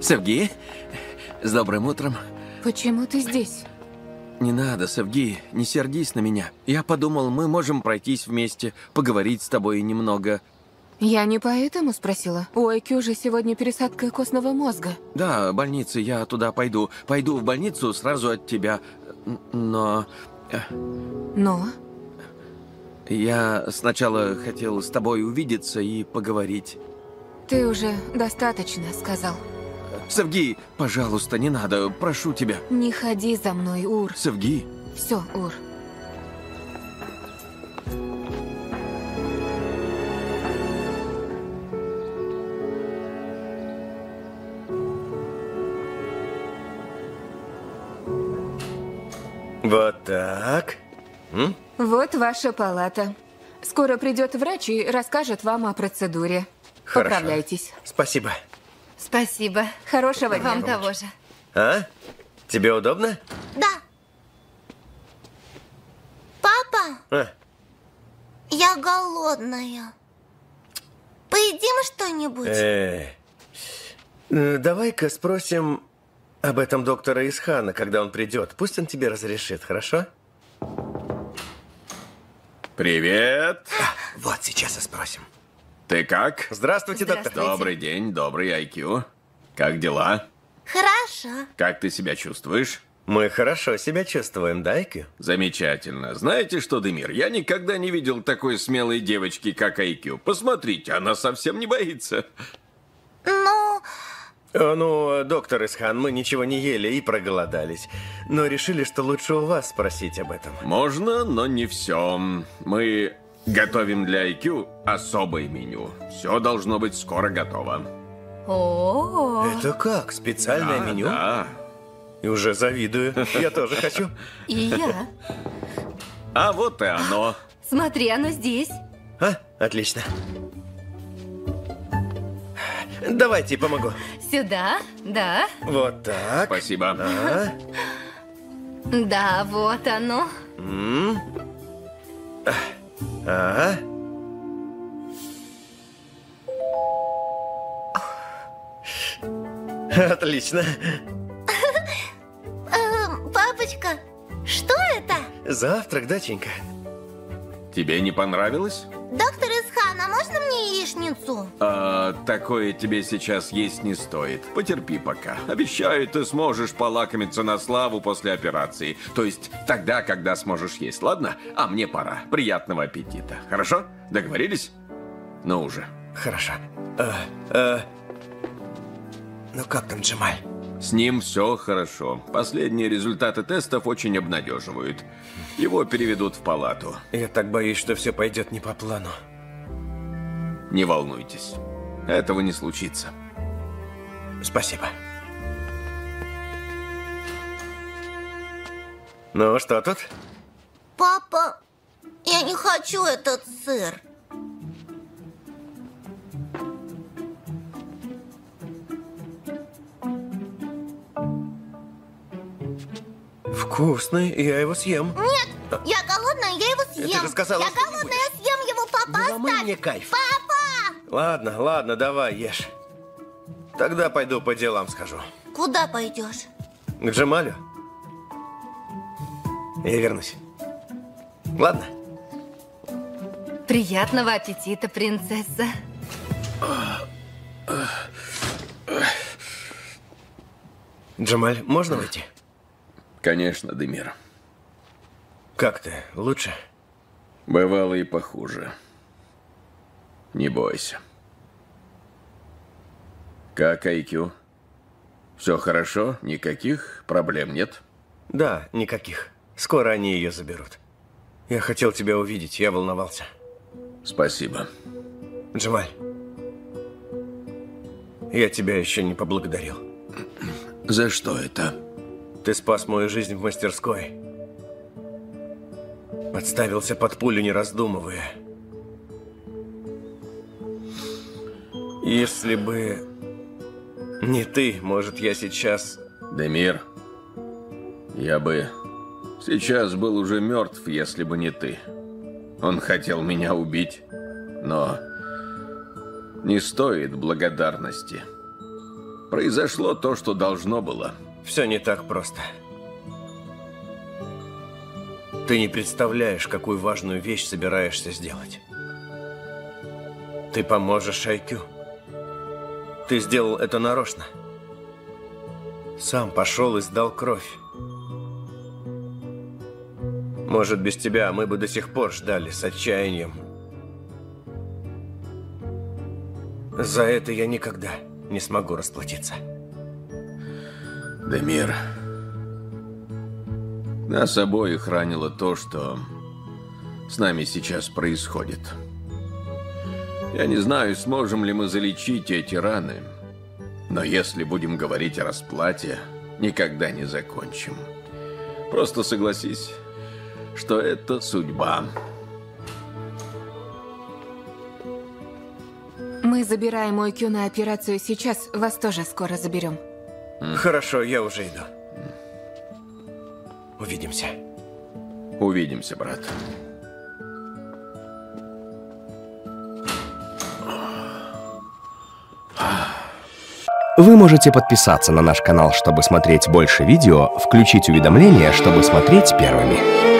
Севги, с добрым утром. Почему ты здесь? Не надо, Совги, не сердись на меня. Я подумал, мы можем пройтись вместе, поговорить с тобой немного. Я не поэтому спросила. У Ойкю же сегодня пересадка костного мозга. Да, больница, я туда пойду. Пойду в больницу сразу от тебя. Но... Но? Я сначала хотел с тобой увидеться и поговорить. Ты уже достаточно сказал. Севги, пожалуйста, не надо, прошу тебя. Не ходи за мной, Ур. Севги. Все, Ур. Вот так. Вот ваша палата. Скоро придет врач и расскажет вам о процедуре. Хорошо. Поправляйтесь. Спасибо. Спасибо. Хорошего дня. Вам того же. А? Тебе удобно? Да. Папа? А? Я голодная. Поедим что-нибудь? Давай-ка спросим об этом доктора Исхана, когда он придет. Пусть он тебе разрешит, хорошо? Привет. Вот сейчас и спросим. Ты как? Здравствуйте, доктор. Добрый день, добрый Ойкю. Как дела? Хорошо. Как ты себя чувствуешь? Мы хорошо себя чувствуем, да, Ойкю? Замечательно. Знаете что, Демир, я никогда не видел такой смелой девочки, как Ойкю. Посмотрите, она совсем не боится. Ну, доктор Исхан, мы ничего не ели и проголодались. Но решили, что лучше у вас спросить об этом. Можно, но не все. Мы... готовим для Ойкю особое меню. Все должно быть скоро готово. О-о-о. Это как? Специальное меню? Да. И уже завидую. Я тоже хочу. И я. А вот и оно. Смотри, оно здесь. А, отлично. Давайте помогу. Сюда, да. Вот так. Спасибо. А. Да, вот оно. А? Отлично. Папочка, что это? Завтрак, доченька. Тебе не понравилось? Доктор Исхан, а можно мне яичницу? Такое тебе сейчас есть не стоит. Потерпи пока. Обещаю, ты сможешь полакомиться на славу после операции. То есть тогда, когда сможешь есть, ладно? А мне пора. Приятного аппетита. Хорошо? Договорились? Ну уже. Хорошо. Ну как там Джемаль? С ним все хорошо. Последние результаты тестов очень обнадеживают. Его переведут в палату. Я так боюсь, что все пойдет не по плану. Не волнуйтесь. Этого не случится. Спасибо. Ну, что тут? Папа, я не хочу этот сыр. Вкусный, я его съем. Нет, я голодная, я его съем. Ты же сказала, я голодная, я съем его, папа, ну, оставь. Мне кайф. Папа! Ладно, ладно, давай, ешь. Тогда пойду по делам схожу. Куда пойдешь? К Джемалю. Я вернусь. Ладно. Приятного аппетита, принцесса. Джемаль, можно выйти? Конечно, Демир. Как ты? Лучше? Бывало и похуже. Не бойся. Как Ойкю? Все хорошо? Никаких проблем нет? Да, никаких. Скоро они ее заберут. Я хотел тебя увидеть, я волновался. Спасибо. Джемаль, я тебя еще не поблагодарил. За что это? Ты спас мою жизнь в мастерской. Подставился под пулю, не раздумывая. Если бы не ты, может, я сейчас... Демир, я бы сейчас был уже мертв, если бы не ты. Он хотел меня убить, но не стоит благодарности. Произошло то, что должно было. Все не так просто. Ты не представляешь, какую важную вещь собираешься сделать. Ты поможешь Ойкю. Ты сделал это нарочно. Сам пошел и сдал кровь. Может, без тебя мы бы до сих пор ждали с отчаянием. За это я никогда не смогу расплатиться. Демир, нас обоих ранило то, что с нами сейчас происходит. Я не знаю, сможем ли мы залечить эти раны, но если будем говорить о расплате, никогда не закончим. Просто согласись, что это судьба. Мы забираем Ойкю на операцию сейчас, вас тоже скоро заберем. Хорошо, я уже иду. Увидимся. Увидимся, брат. Вы можете подписаться на наш канал, чтобы смотреть больше видео, включить уведомления, чтобы смотреть первыми.